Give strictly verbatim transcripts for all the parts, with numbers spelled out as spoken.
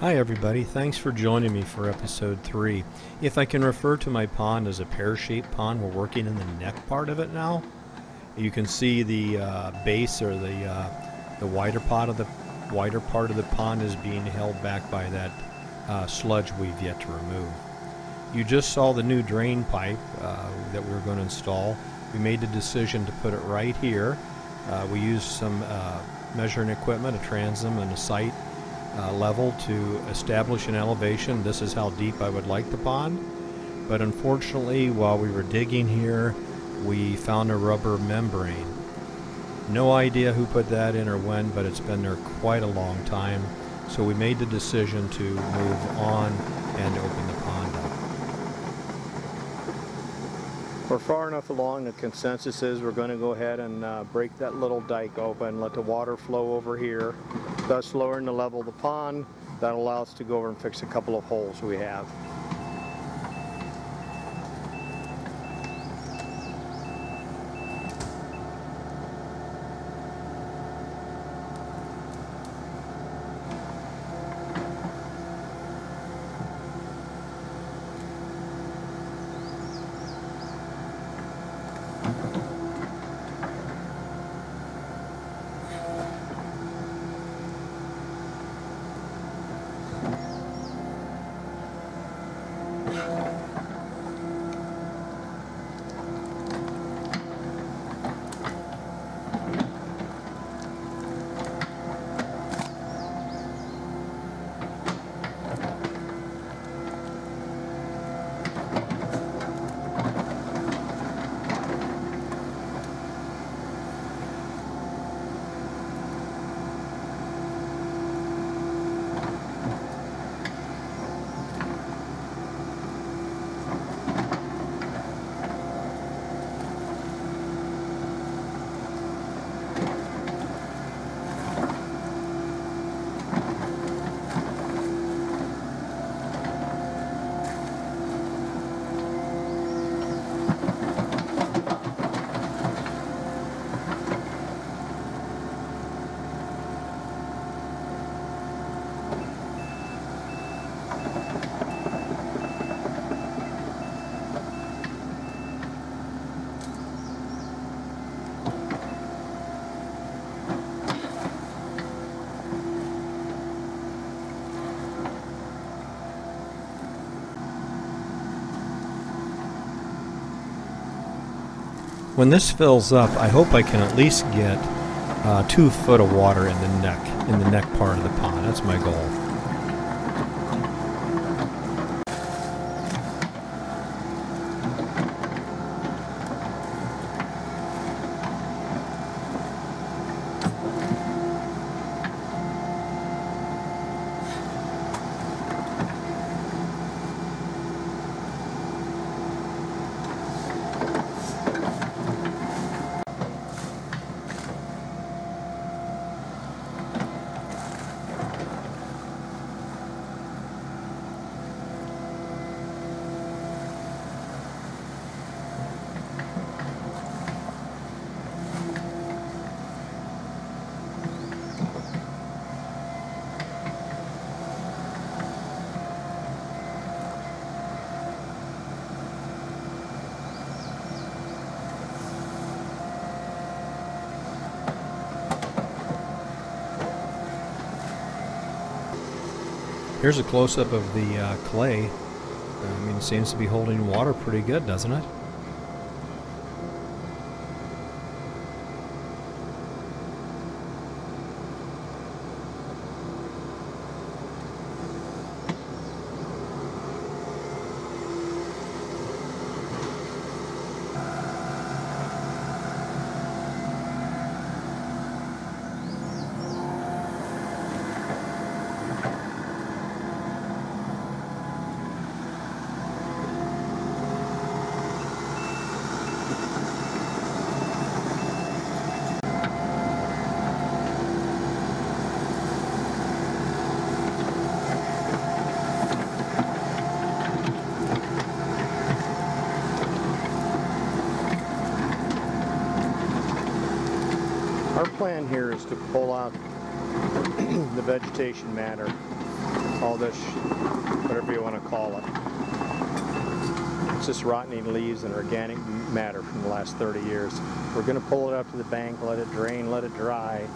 Hi everybody, thanks for joining me for episode three. If I can refer to my pond as a pear-shaped pond, we're working in the neck part of it now. You can see the uh, base or the uh, the wider part of the wider part of the pond is being held back by that uh, sludge we've yet to remove. You just saw the new drain pipe uh, that we're going to install. We made the decision to put it right here. Uh, we used some uh, measuring equipment, a transom, and a sight. Uh, level to establish an elevation. This is how deep I would like the pond, but unfortunately while we were digging here we found a rubber membrane. No idea who put that in or when, but it's been there quite a long time, so we made the decision to move on and open the pond up. We're far enough along, the consensus is we're going to go ahead and uh, break that little dike open, let the water flow over here, thus lowering the level of the pond. That allows us to go over and fix a couple of holes we have. When this fills up, I hope I can at least get uh, two foot of water in the neck, in the neck part of the pond. That's my goal. Here's a close-up of the uh, clay. I mean, it seems to be holding water pretty good, doesn't it? Our plan here is to pull out the vegetation matter. all this, whatever you want to call it. It's just rotting leaves and organic matter from the last thirty years. We're going to pull it up to the bank, let it drain, let it dry,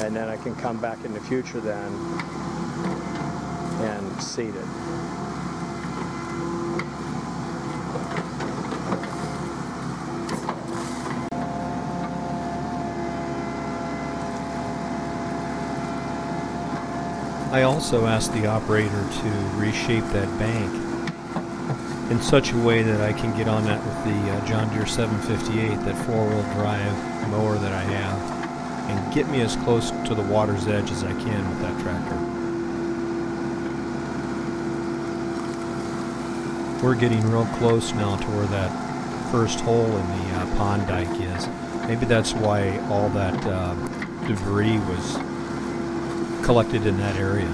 and then I can come back in the future then and seed it. I also asked the operator to reshape that bank in such a way that I can get on that with the uh, John Deere seven fifty-eight, that four-wheel drive mower that I have, and get me as close to the water's edge as I can with that tractor. We're getting real close now to where that first hole in the uh, pond dike is. Maybe that's why all that uh, debris was collected in that area.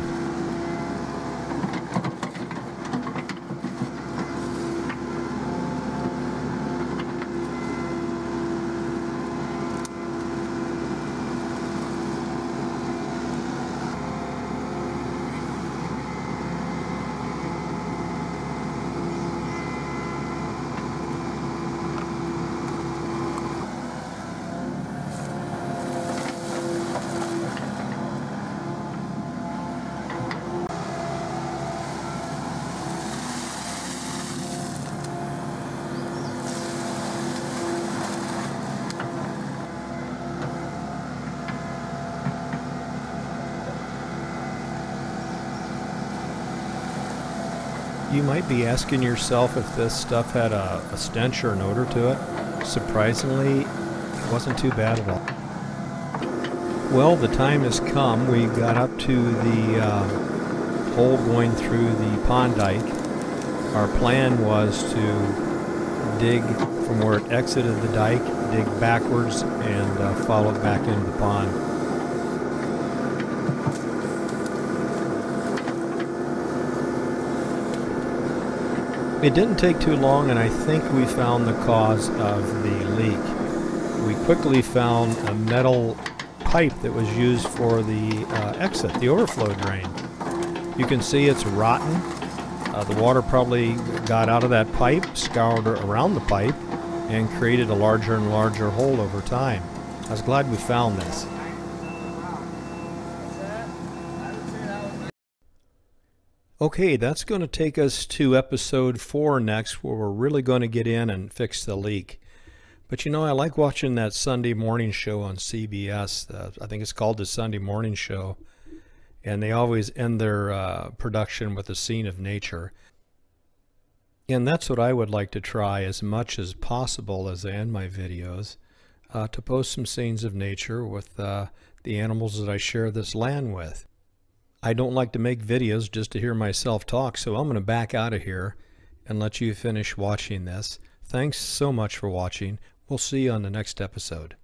You might be asking yourself if this stuff had a, a stench or an odor to it. Surprisingly, it wasn't too bad at all. Well, the time has come. We got up to the uh, hole going through the pond dike. Our plan was to dig from where it exited the dike, dig backwards, and uh, follow it back into the pond. It didn't take too long, and I think we found the cause of the leak. We quickly found a metal pipe that was used for the uh, exit, the overflow drain. You can see it's rotten. Uh, the water probably got out of that pipe, scoured around the pipe, and created a larger and larger hole over time. I was glad we found this. Okay, that's going to take us to episode four next, where we're really going to get in and fix the leak. But you know, I like watching that Sunday morning show on C B S. Uh, I think it's called The Sunday Morning Show. And they always end their uh, production with a scene of nature. And that's what I would like to try as much as possible as I end my videos, uh, to post some scenes of nature with uh, the animals that I share this land with. I don't like to make videos just to hear myself talk, so I'm going to back out of here and let you finish watching this. Thanks so much for watching. We'll see you on the next episode.